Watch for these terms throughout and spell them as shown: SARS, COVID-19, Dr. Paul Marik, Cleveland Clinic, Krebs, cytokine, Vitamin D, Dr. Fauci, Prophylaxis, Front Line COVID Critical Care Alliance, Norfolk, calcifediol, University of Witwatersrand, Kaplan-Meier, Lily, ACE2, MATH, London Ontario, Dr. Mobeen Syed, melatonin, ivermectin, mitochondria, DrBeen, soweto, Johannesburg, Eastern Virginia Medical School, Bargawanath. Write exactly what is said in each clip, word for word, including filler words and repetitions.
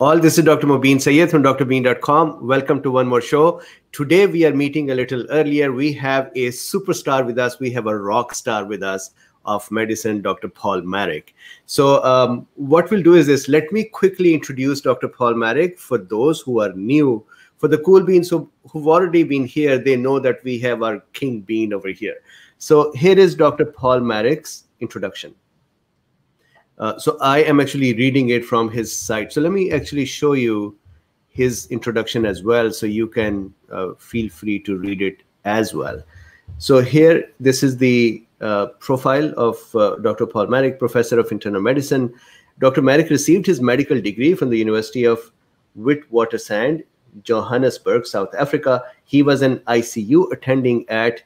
All this is Doctor Mobeen Syed from D R been dot com. Welcome to one more show. Today we are meeting a little earlier. We have a superstar with us. We have a rock star with us of medicine, Doctor Paul Marik. So um, what we'll do is this. Let me quickly introduce Doctor Paul Marik for those who are new. For the cool beans who, who've already been here, they know that we have our king bean over here. So here is Doctor Paul Marik's introduction. Uh, so I am actually reading it from his site. So let me actually show you his introduction as well, so you can uh, feel free to read it as well. So here, this is the uh, profile of uh, Doctor Paul Marik, Professor of Internal Medicine. Doctor Marik received his medical degree from the University of Witwatersrand, Johannesburg, South Africa. He was an I C U attending at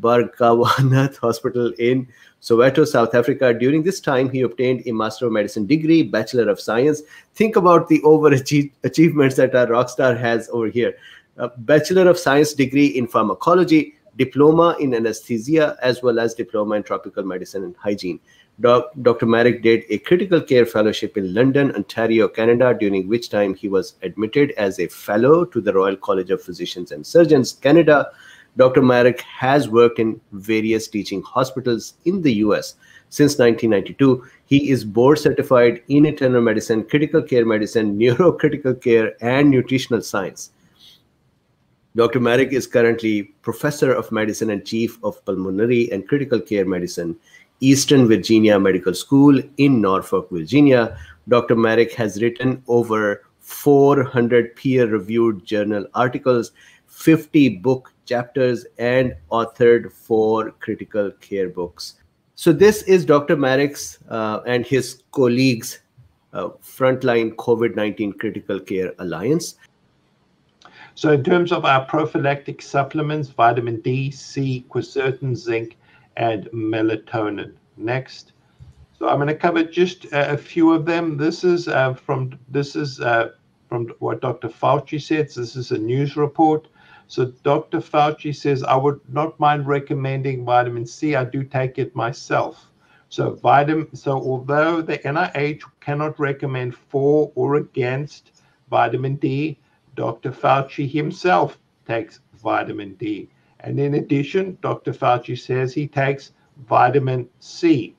Bargawanath Hospital in Soweto, South Africa. During this time, he obtained a Master of Medicine degree, Bachelor of Science. Think about the overachievements achievements that our rock star has over here. A Bachelor of Science degree in Pharmacology, Diploma in Anesthesia, as well as Diploma in Tropical Medicine and Hygiene. Doc, Doctor Marik did a Critical Care Fellowship in London, Ontario, Canada, during which time he was admitted as a Fellow to the Royal College of Physicians and Surgeons, Canada. Doctor Marik has worked in various teaching hospitals in the U S since nineteen ninety-two. He is board certified in internal medicine, critical care medicine, neurocritical care, and nutritional science. Doctor Marik is currently Professor of Medicine and Chief of Pulmonary and Critical Care Medicine, Eastern Virginia Medical School in Norfolk, Virginia. Doctor Marik has written over four hundred peer-reviewed journal articles, fifty book chapters, and authored four critical care books. So this is Doctor Marik's uh, and his colleagues' uh, Front Line COVID nineteen Critical Care Alliance. So in terms of our prophylactic supplements, vitamin D, C, quercetin, zinc, and melatonin. Next. So I'm going to cover just uh, a few of them. This is uh, from this is uh, from what Doctor Fauci says. This is a news report. So Doctor Fauci says, I would not mind recommending vitamin C. I do take it myself. So vitamin, so although the N I H cannot recommend for or against vitamin D, Doctor Fauci himself takes vitamin D. And in addition, Doctor Fauci says he takes vitamin C.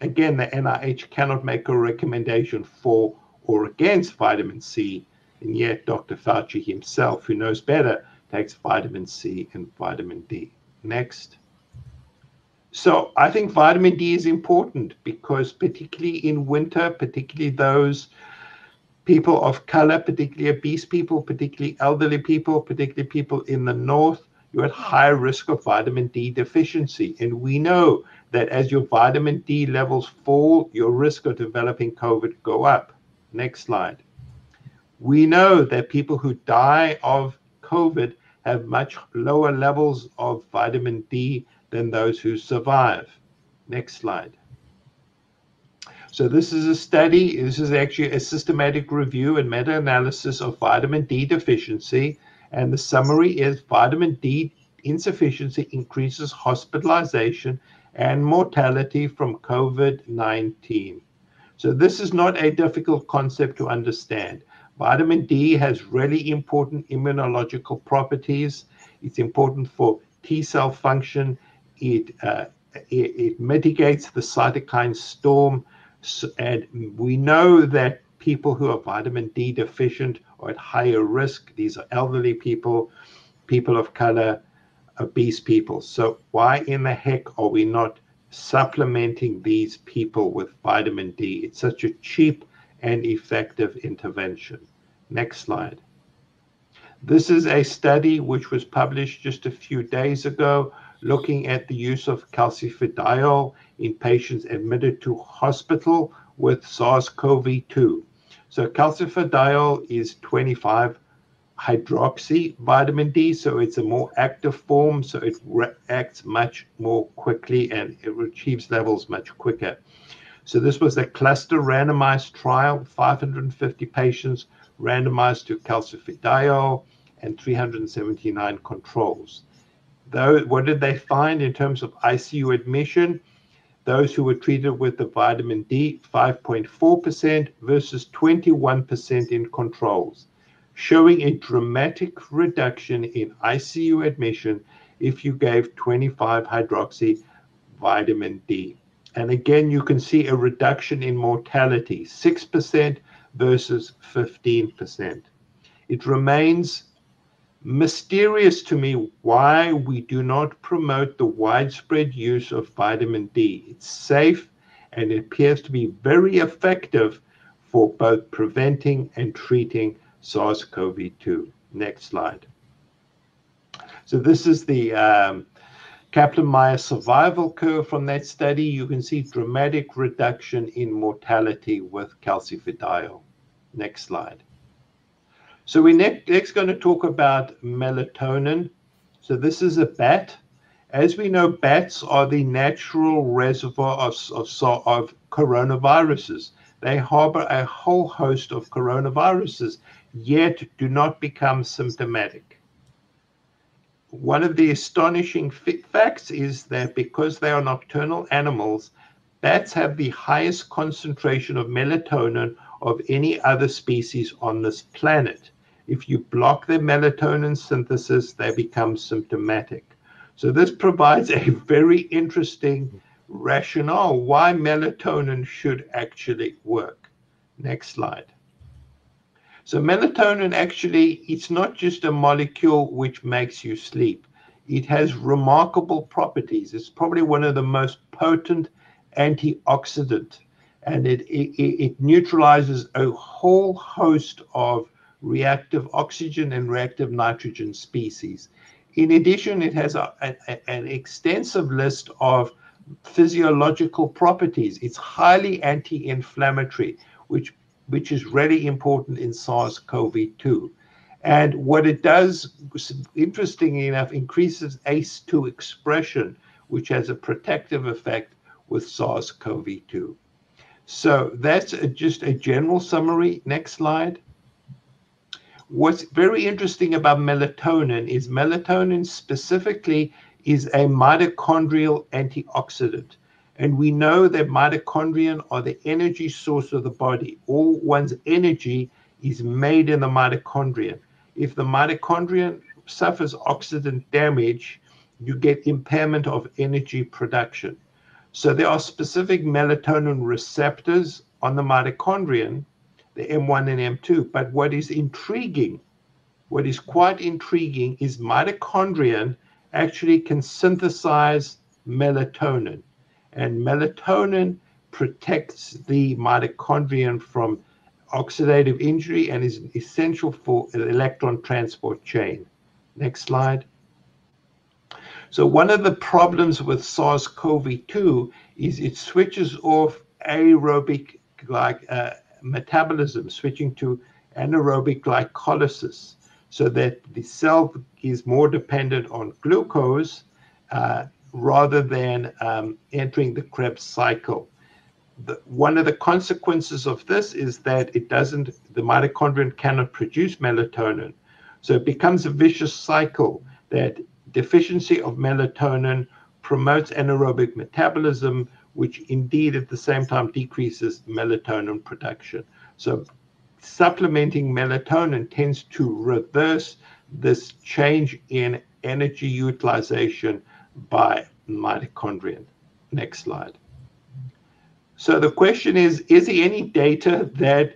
Again, the N I H cannot make a recommendation for or against vitamin C. And yet Doctor Fauci himself, who knows better, takes vitamin C and vitamin D. Next. So I think vitamin D is important because particularly in winter, particularly those people of color, particularly obese people, particularly elderly people, particularly people in the north, you're at high risk of vitamin D deficiency. And we know that as your vitamin D levels fall, your risk of developing COVID go up. Next slide. We know that people who die of COVID have much lower levels of vitamin D than those who survive. Next slide. So this is a study. This is actually a systematic review and meta-analysis of vitamin D deficiency. And the summary is vitamin D insufficiency increases hospitalization and mortality from COVID nineteen. So this is not a difficult concept to understand. Vitamin D has really important immunological properties. It's important for T cell function. It, uh, it, it mitigates the cytokine storm. So, and we know that people who are vitamin D deficient are at higher risk. These are elderly people, people of color, obese people. So why in the heck are we not supplementing these people with vitamin D? It's such a cheap and effective intervention. Next slide. This is a study which was published just a few days ago looking at the use of calcifediol in patients admitted to hospital with SARS CoV two. So calcifediol is twenty-five hydroxy vitamin D, so it's a more active form, so it reacts much more quickly and it achieves levels much quicker. So this was a cluster randomized trial, five hundred fifty patients randomized to calcifediol and three hundred seventy-nine controls. Though, what did they find in terms of I C U admission? Those who were treated with the vitamin D, five point four percent versus twenty-one percent in controls, showing a dramatic reduction in I C U admission if you gave twenty-five hydroxy vitamin D. And again, you can see a reduction in mortality, six percent versus fifteen percent. It remains mysterious to me why we do not promote the widespread use of vitamin D. It's safe and it appears to be very effective for both preventing and treating SARS CoV two. Next slide. So this is the um, Kaplan-Meier survival curve from that study. You can see dramatic reduction in mortality with calcifediol. Next slide. So we're next, next going to talk about melatonin. So this is a bat. As we know, bats are the natural reservoir of, of, of coronaviruses. They harbor a whole host of coronaviruses, yet do not become symptomatic. One of the astonishing facts is that because they are nocturnal animals, bats have the highest concentration of melatonin of any other species on this planet. If you block their melatonin synthesis, they become symptomatic. So this provides a very interesting rationale why melatonin should actually work. Next slide. So melatonin actually, it's not just a molecule which makes you sleep. It has remarkable properties. It's probably one of the most potent antioxidant, and it, it, it neutralizes a whole host of reactive oxygen and reactive nitrogen species. In addition, it has a, a, an extensive list of physiological properties. It's highly anti-inflammatory, which which is really important in SARS CoV two. And what it does, interestingly enough, increases A C E two expression, which has a protective effect with SARS CoV two. So that's a, just a general summary. Next slide. What's very interesting about melatonin is melatonin specifically is a mitochondrial antioxidant. And we know that mitochondria are the energy source of the body. All one's energy is made in the mitochondria. If the mitochondria suffers oxidant damage, you get impairment of energy production. So there are specific melatonin receptors on the mitochondria, the M one and M two. But what is intriguing, what is quite intriguing is mitochondria actually can synthesize melatonin. And melatonin protects the mitochondria from oxidative injury and is essential for an electron transport chain. Next slide. So one of the problems with SARS CoV two is it switches off aerobic like uh, metabolism, switching to anaerobic glycolysis, so that the cell is more dependent on glucose uh, rather than um, entering the Krebs cycle. The, one of the consequences of this is that it doesn't, the mitochondria cannot produce melatonin. So it becomes a vicious cycle that deficiency of melatonin promotes anaerobic metabolism, which indeed at the same time decreases melatonin production. So supplementing melatonin tends to reverse this change in energy utilization by mitochondria. Next slide. So the question is, is there any data that,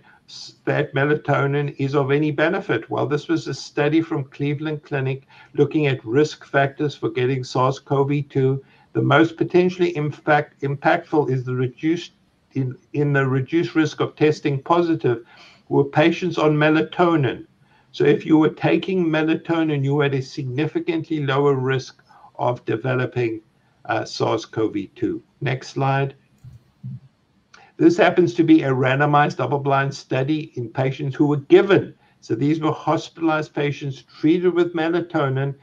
that melatonin is of any benefit? Well, this was a study from Cleveland Clinic looking at risk factors for getting SARS CoV two. The most potentially impact, impactful is the reduced in, in the reduced risk of testing positive were patients on melatonin. So if you were taking melatonin, you had a significantly lower risk of developing uh, SARS CoV two. Next slide. This happens to be a randomized double-blind study in patients who were given. So these were hospitalized patients treated with melatonin.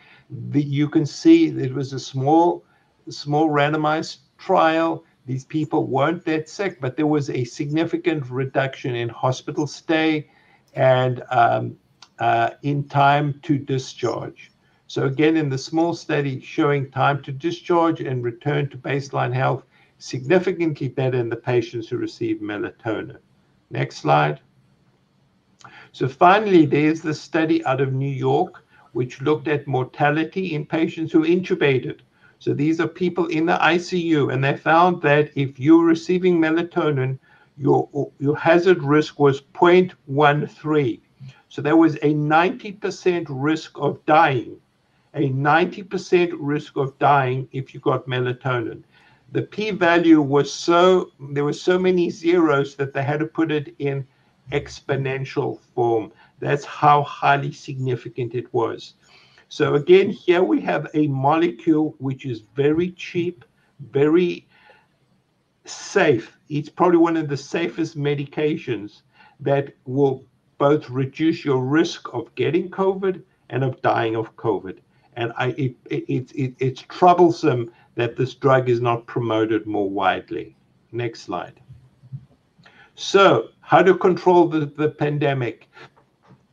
The, you can see it was a small, small randomized trial. These people weren't that sick, but there was a significant reduction in hospital stay and um, uh, in time to discharge. So again, in the small study showing time to discharge and return to baseline health, significantly better in the patients who received melatonin. Next slide. So finally, there's the study out of New York, which looked at mortality in patients who intubated. So these are people in the I C U, and they found that if you're receiving melatonin, your, your hazard risk was zero point one three. So there was a ninety percent risk of dying, a ninety percent risk of dying if you got melatonin. The p-value was so, there were so many zeros that they had to put it in exponential form. That's how highly significant it was. So again, here we have a molecule which is very cheap, very safe. It's probably one of the safest medications that will both reduce your risk of getting COVID and of dying of COVID. And I, it, it, it, it's troublesome that this drug is not promoted more widely. Next slide. So how to control the, the pandemic?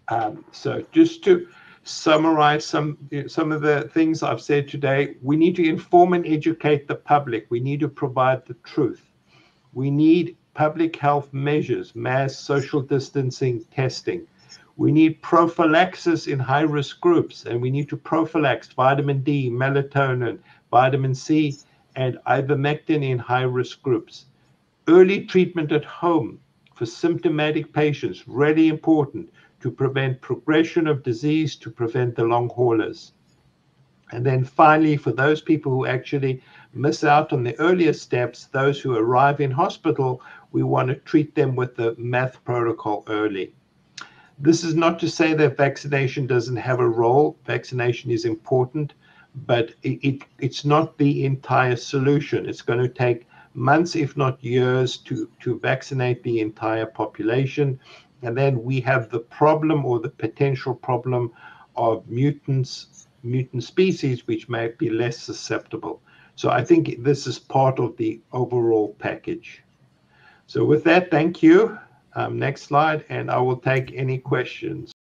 Um, so just to summarize some some of the things I've said today, we need to inform and educate the public. We need to provide the truth. We need public health measures, mass social distancing, testing. We need prophylaxis in high-risk groups, and we need to prophylax vitamin D, melatonin, vitamin C, and ivermectin in high-risk groups. Early treatment at home for symptomatic patients, really important, to prevent progression of disease, to prevent the long haulers. And then finally, for those people who actually miss out on the earlier steps, those who arrive in hospital, we want to treat them with the MATH protocol early. This is not to say that vaccination doesn't have a role. Vaccination is important, but it, it, it's not the entire solution. It's going to take months, if not years, to, to vaccinate the entire population. And then we have the problem or the potential problem of mutants, mutant species, which may be less susceptible. So I think this is part of the overall package. So with that, thank you. Um, next slide, and I will take any questions.